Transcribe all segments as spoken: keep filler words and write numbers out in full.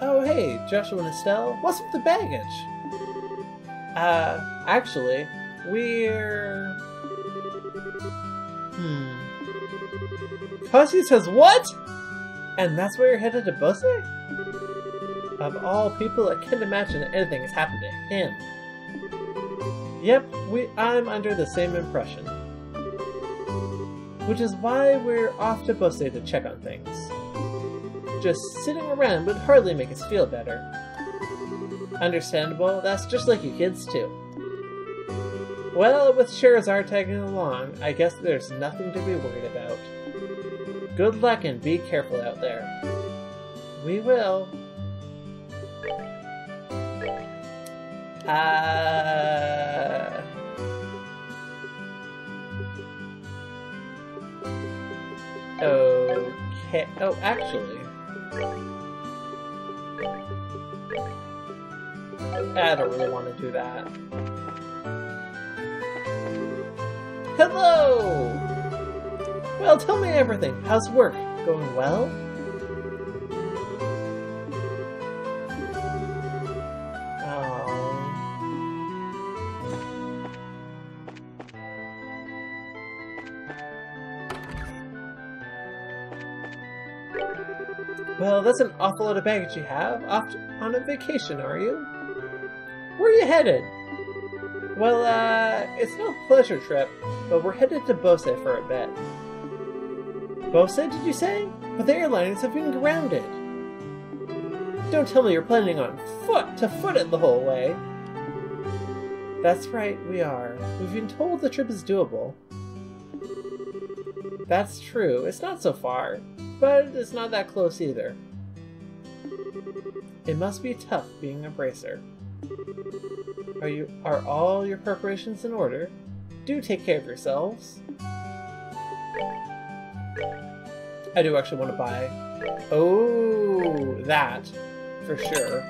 Oh, hey, Joshua and Estelle, what's with the baggage? Uh, actually, we're... Hmm... Cassius says what?! And that's where you're headed to Bosey? Of all people, I can't imagine that anything has happened to him. Yep, we, I'm under the same impression. Which is why we're off to Bosey to check on things. Just sitting around would hardly make us feel better. Understandable, that's just like you kids too. Well, with Sherazar tagging along, I guess there's nothing to be worried about. Good luck and be careful out there. We will. Uh... Okay. Oh, actually. I don't really want to do that. Hello! Well, tell me everything. How's work? Going well? Well, that's an awful lot of baggage you have. Off to, on a vacation, are you? Where are you headed? Well, uh, it's no pleasure trip, but we're headed to Bosey for a bit. Bosey, did you say? But the airlines have been grounded. Don't tell me you're planning on foot to foot it the whole way. That's right, we are. We've been told the trip is doable. That's true. It's not so far. But it's not that close either. It must be tough being a bracer. Are you? Are all your preparations in order? Do take care of yourselves. I do actually want to buy. Oh, that for sure.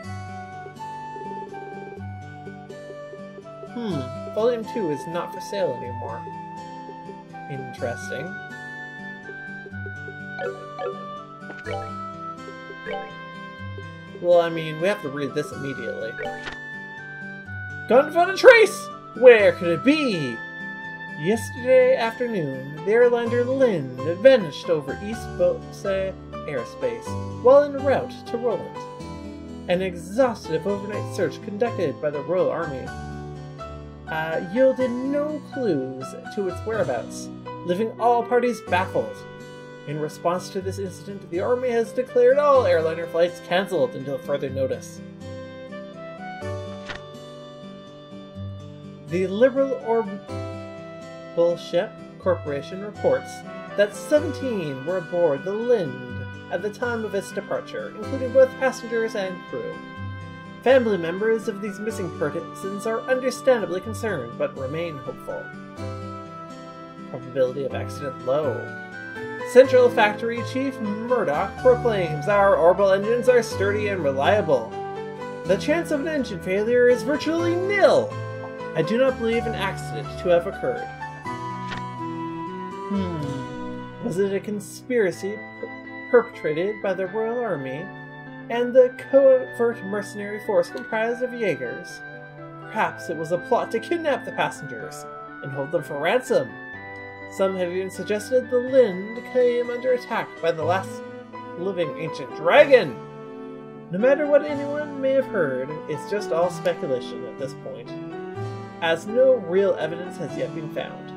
Hmm. Volume two is not for sale anymore. Interesting. Well, I mean, we have to read this immediately. Gun found a trace! Where could it be? Yesterday afternoon, the airliner Linde vanished over East Bosey airspace while en route to Roland. An exhaustive overnight search conducted by the Royal Army uh, yielded no clues to its whereabouts, leaving all parties baffled. In response to this incident, the Army has declared all airliner flights cancelled until further notice. The Liberal Orbulship Corporation reports that seventeen were aboard the Linde at the time of its departure, including both passengers and crew. Family members of these missing persons are understandably concerned, but remain hopeful. Probability of accident low. Central Factory Chief Murdoch proclaims our orbal engines are sturdy and reliable. The chance of an engine failure is virtually nil. I do not believe an accident to have occurred. Hmm. Was it a conspiracy perpetrated by the Royal Army and the covert mercenary force comprised of Jaegers? Perhaps it was a plot to kidnap the passengers and hold them for ransom. Some have even suggested the Linde came under attack by the last living ancient dragon! No matter what anyone may have heard, it's just all speculation at this point, as no real evidence has yet been found.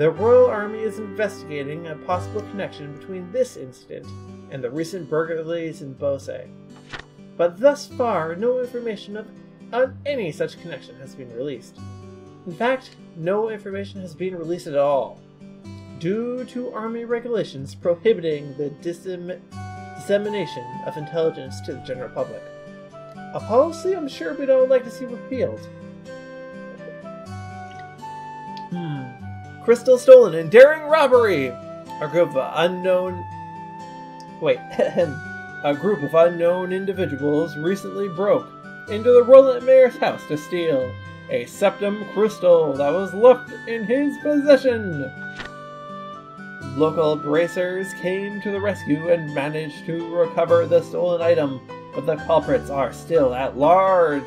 The Royal Army is investigating a possible connection between this incident and the recent burglaries in Bosey, but thus far no information of, on any such connection has been released. In fact, no information has been released at all, due to Army regulations prohibiting the dissem dissemination of intelligence to the general public. A policy I'm sure we'd all like to see repealed. Hmm. Crystal stolen and daring robbery! A group of unknown... Wait. A group of unknown individuals recently broke into the Roland Mayor's house to steal a septum crystal that was left in his possession. Local bracers came to the rescue and managed to recover the stolen item, but the culprits are still at large.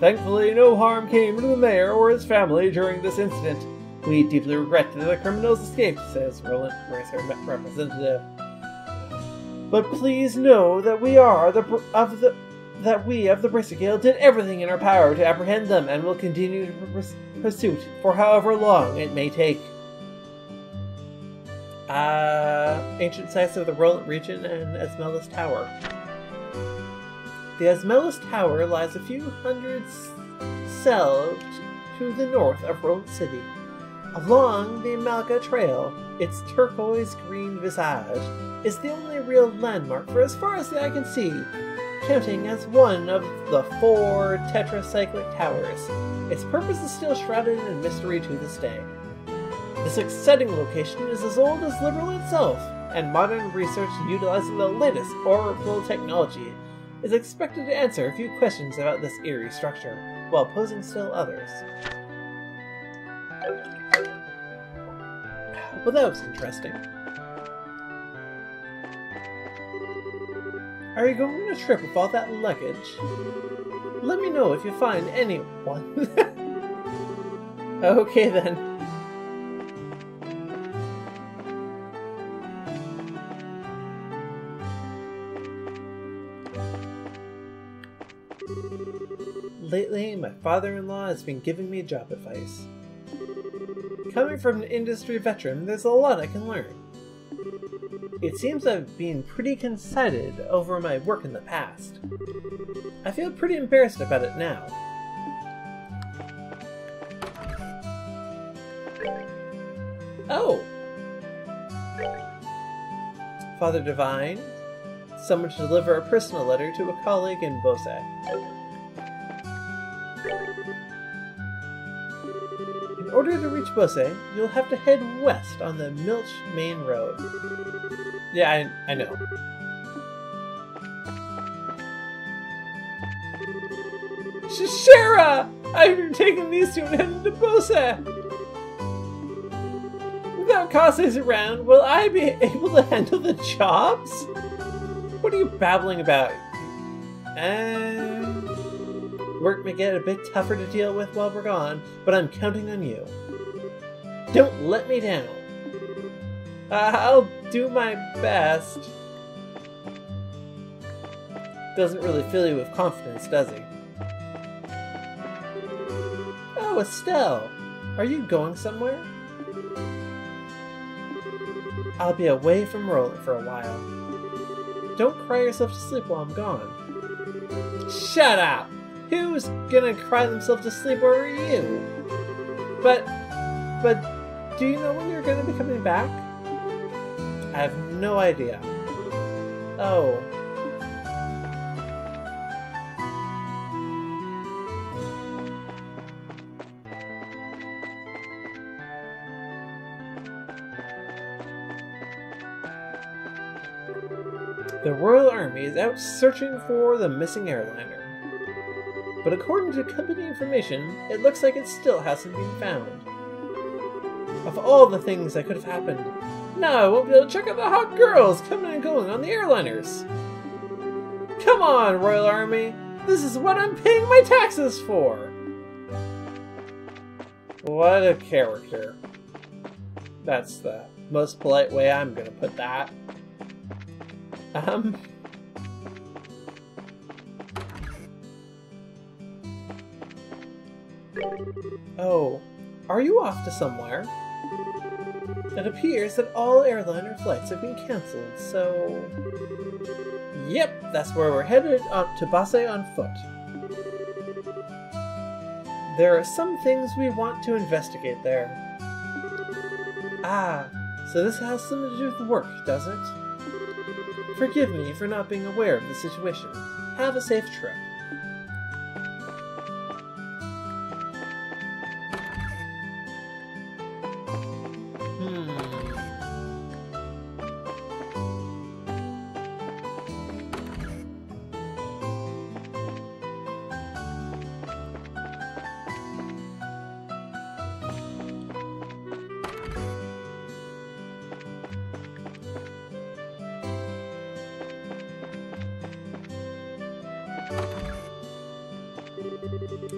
Thankfully, no harm came to the mayor or his family during this incident. We deeply regret that the criminals escaped, says Roland, bracer representative. But please know that we are the br of the that we of the Brisa Guild did everything in our power to apprehend them and will continue the pursuit for however long it may take. Uh, ancient sites of the Roland region and Esmelas Tower. The Esmelas Tower lies a few hundred cells to the north of Roland City. Along the Malka Trail, its turquoise-green visage is the only real landmark for as far as I can see, counting as one of the four tetracyclic towers. Its purpose is still shrouded in mystery to this day. This exciting location is as old as Liberl itself, and modern research utilizing the latest orbal technology is expected to answer a few questions about this eerie structure, while posing still others. Well, that was interesting. Are you going on a trip with all that luggage? Let me know if you find anyone. Okay then. Lately, my father-in-law has been giving me job advice. Coming from an industry veteran, there's a lot I can learn. It seems I've been pretty conceited over my work in the past. I feel pretty embarrassed about it now. Oh! Father Divine, someone to deliver a personal letter to a colleague in Bose. In order to reach Bose, you'll have to head west on the Milch Main Road. Yeah, I, I know. Shishira! I've taken these two and headed to Bose! Without Cassius around, will I be able to handle the jobs? What are you babbling about? Uh... Work may get a bit tougher to deal with while we're gone, but I'm counting on you. Don't let me down. I'll do my best. Doesn't really fill you with confidence, does he? Oh, Estelle! Are you going somewhere? I'll be away from Roland for a while. Don't cry yourself to sleep while I'm gone. Shut up! Who's gonna cry themselves to sleep over you? But, but, do you know when you're gonna be coming back? I have no idea. Oh. The Royal Army is out searching for the missing airliner. But according to company information, it looks like it still hasn't been found. Of all the things that could have happened, now I won't be able to check out the hot girls coming and going on the airliners. Come on, Royal Army! This is what I'm paying my taxes for! What a character. That's the most polite way I'm gonna put that. Um... Oh, are you off to somewhere? It appears that all airliner flights have been cancelled, so... Yep, that's where we're headed, up to Bose on foot. There are some things we want to investigate there. Ah, so this has something to do with work, does it? Forgive me for not being aware of the situation. Have a safe trip.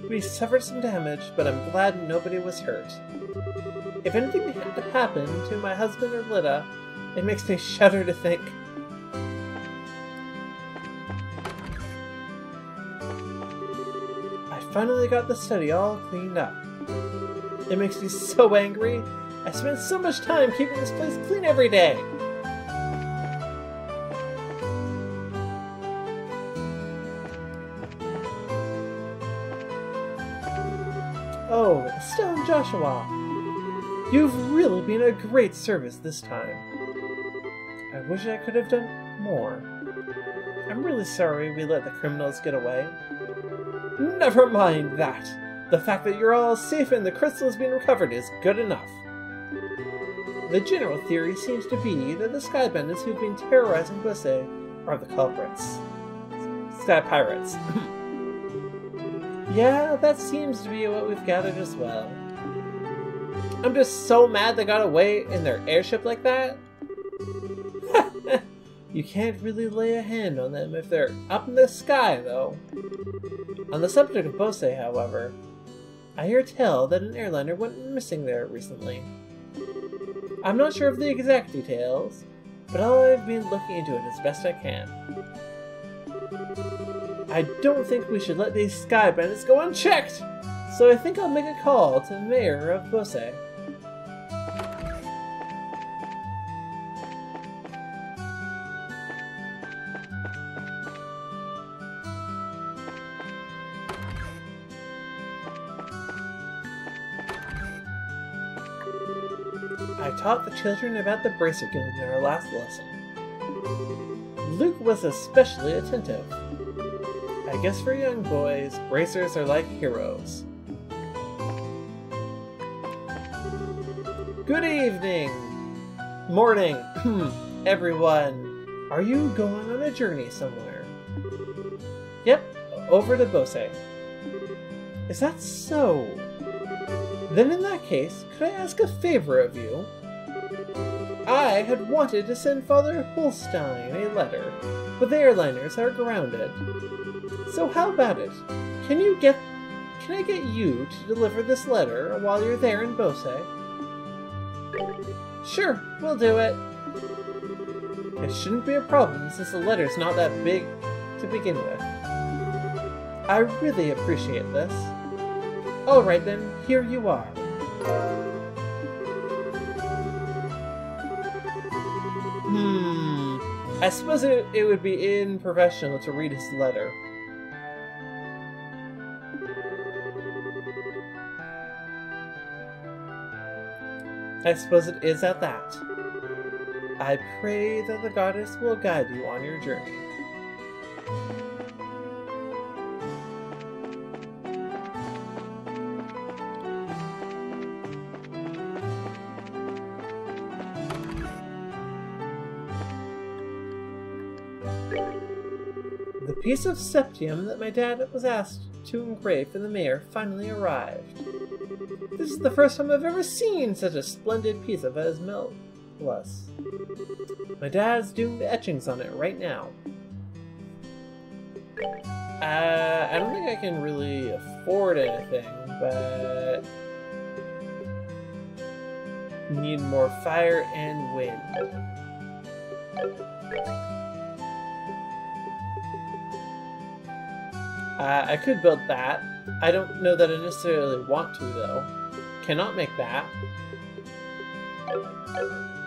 We suffered some damage, but I'm glad nobody was hurt. If anything had to happen to my husband or Lida, it makes me shudder to think. I finally got the study all cleaned up. It makes me so angry. I spent so much time keeping this place clean every day. Oh, Estelle and Joshua, you've really been a great service this time. I wish I could have done more. I'm really sorry we let the criminals get away. Never mind that. The fact that you're all safe and the crystal's been recovered is good enough. The general theory seems to be that the sky bandits who've been terrorizing Bose are the culprits. Sky pirates. Yeah, that seems to be what we've gathered as well. I'm just so mad they got away in their airship like that. You can't really lay a hand on them if they're up in the sky, though. On the subject of Bose, however, I hear tell that an airliner went missing there recently. I'm not sure of the exact details, but I've been looking into it as best I can. I don't think we should let these sky bandits go unchecked, so I think I'll make a call to the mayor of Bose. I taught the children about the Bracer Guild in our last lesson. Luke was especially attentive. I guess for young boys, bracers are like heroes. Good evening! Morning! Everyone! Are you going on a journey somewhere? Yep, over to Bose. Is that so? Then in that case, could I ask a favor of you? I had wanted to send Father Holstein a letter, but the airliners are grounded. So how about it? Can you get... Can I get you to deliver this letter while you're there in Bose? Sure, we'll do it. It shouldn't be a problem since the letter's not that big to begin with. I really appreciate this. Alright then, here you are. Hmm... I suppose it, it would be unprofessional to read his letter. I suppose it is at that. I pray that the goddess will guide you on your journey. The piece of septium that my dad was asked to engrave for the mayor finally arrived. This is the first time I've ever seen such a splendid piece of Esmel Plus. My dad's doing the etchings on it right now. Uh, I don't think I can really afford anything, but... Need more fire and wind. Uh, I could build that. I don't know that I necessarily want to, though. Cannot make that.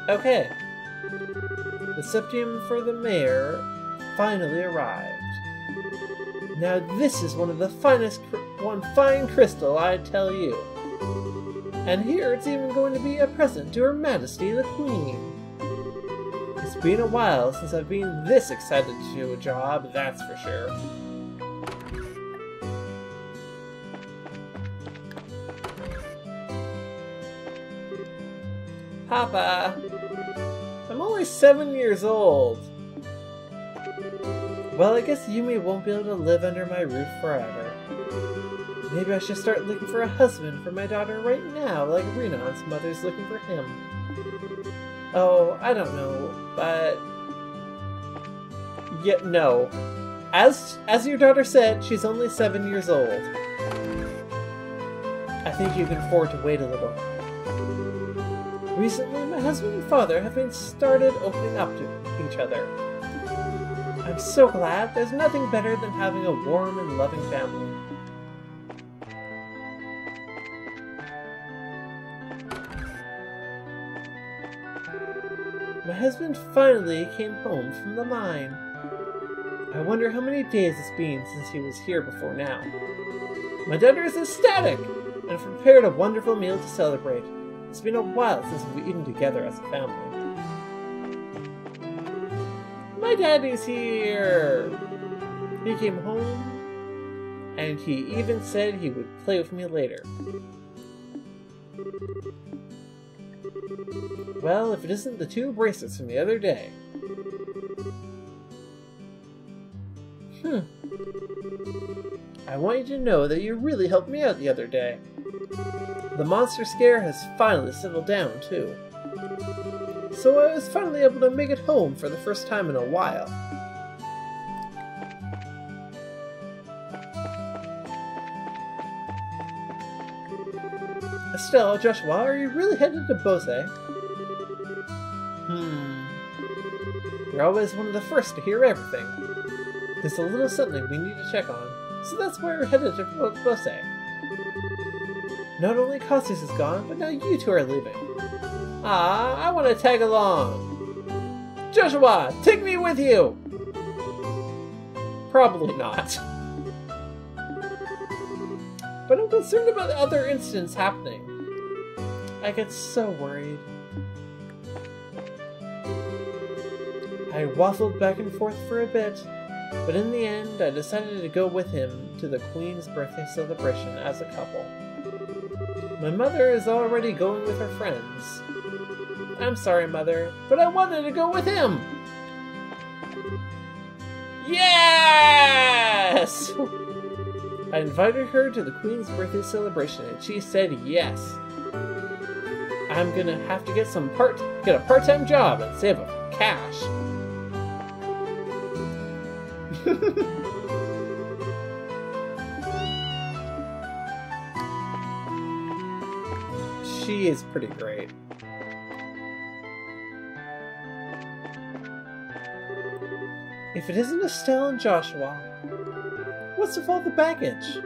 Okay. The septium for the mayor finally arrived. Now this is one of the finest, one fine crystal, I tell you. And here it's even going to be a present to Her Majesty the Queen. It's been a while since I've been this excited to do a job, that's for sure. Papa, I'm only seven years old. Well, I guess Yumi won't be able to live under my roof forever. Maybe I should start looking for a husband for my daughter right now, like Renon's mother's looking for him. Oh, I don't know, but... Yet, no. As, as your daughter said, she's only seven years old. I think you can afford to wait a little. Recently, my husband and father have been started opening up to each other. I'm so glad. There's nothing better than having a warm and loving family. My husband finally came home from the mine. I wonder how many days it's been since he was here before now. My daughter is ecstatic and prepared a wonderful meal to celebrate. It's been a while since we've eaten together as a family. My daddy's here! He came home and he even said he would play with me later. Well, if it isn't the two bracelets from the other day. Hmm. I want you to know that you really helped me out the other day. The monster scare has finally settled down, too. So I was finally able to make it home for the first time in a while. Estelle, Joshua, are you really headed to Bose? Hmm. You're always one of the first to hear everything. There's a little something we need to check on, so that's why we're headed to Bose. Not only Cassius is gone, but now you two are leaving. Ah, I want to tag along. Joshua, take me with you! Probably not. But I'm concerned about other incidents happening. I get so worried. I waffled back and forth for a bit, but in the end I decided to go with him to the Queen's birthday celebration as a couple. My mother is already going with her friends. I'm sorry, Mother, but I wanted to go with him! Yes! I invited her to the Queen's birthday celebration, and she said yes. I'm gonna have to get some part, get a part-time job and save up cash. She is pretty great. If it isn't Estelle and Joshua. What's with all the baggage?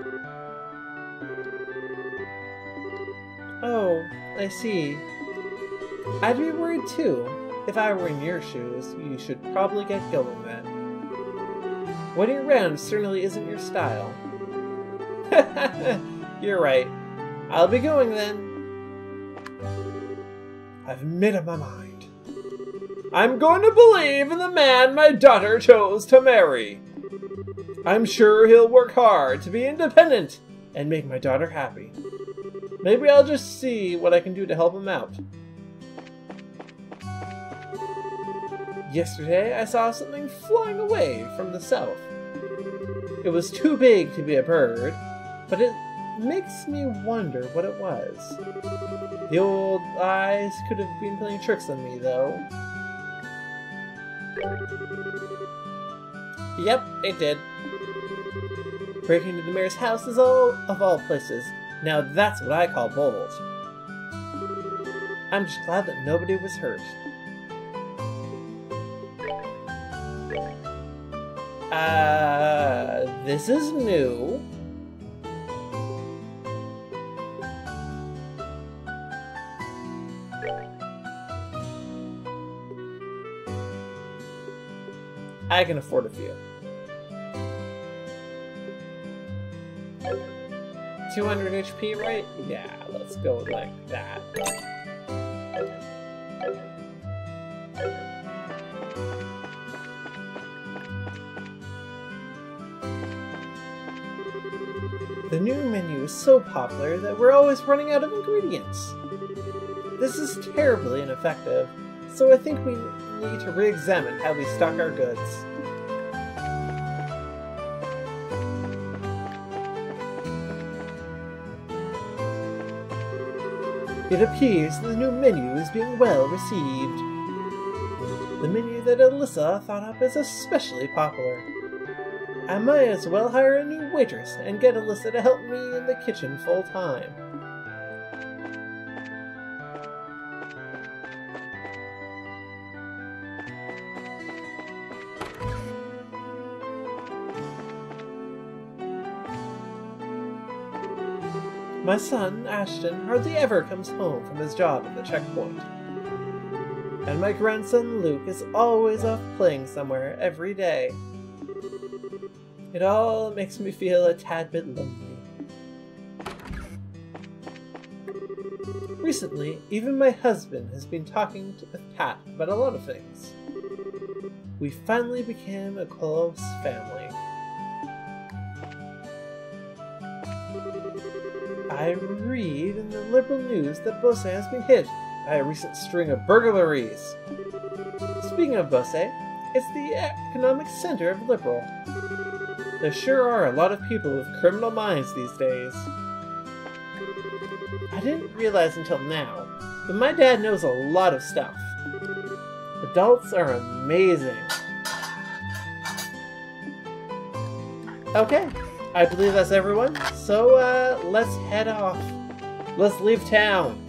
Oh, I see. I'd be worried too. If I were in your shoes, you should probably get going then. Waiting around certainly isn't your style. You're right. I'll be going then. I've made up my mind. I'm going to believe in the man my daughter chose to marry. I'm sure he'll work hard to be independent and make my daughter happy. Maybe I'll just see what I can do to help him out. Yesterday, I saw something flying away from the south. It was too big to be a bird, but it makes me wonder what it was. The old eyes could have been playing tricks on me, though. Yep, it did. Breaking into the mayor's house is all of all places. Now that's what I call bold. I'm just glad that nobody was hurt. Uh, this is new. I can afford a few. two hundred H P, right? Yeah, let's go like that. The new menu is so popular that we're always running out of ingredients. This is terribly ineffective, so I think we need to re-examine how we stock our goods. It appears the new menu is being well received. The menu that Alyssa thought up is especially popular. I might as well hire a new waitress and get Alyssa to help me in the kitchen full time. My son, Ashton, hardly ever comes home from his job at the checkpoint. And my grandson, Luke, is always off playing somewhere every day. It all makes me feel a tad bit lonely. Recently, even my husband has been talking to, with Pat about a lot of things. We finally became a close family. I read in the Liberal news that Bose has been hit by a recent string of burglaries. Speaking of Bose, it's the economic center of Liberal. There sure are a lot of people with criminal minds these days. I didn't realize until now, but my dad knows a lot of stuff. Adults are amazing. Okay, I believe that's everyone, so uh, let's head off. Let's leave town.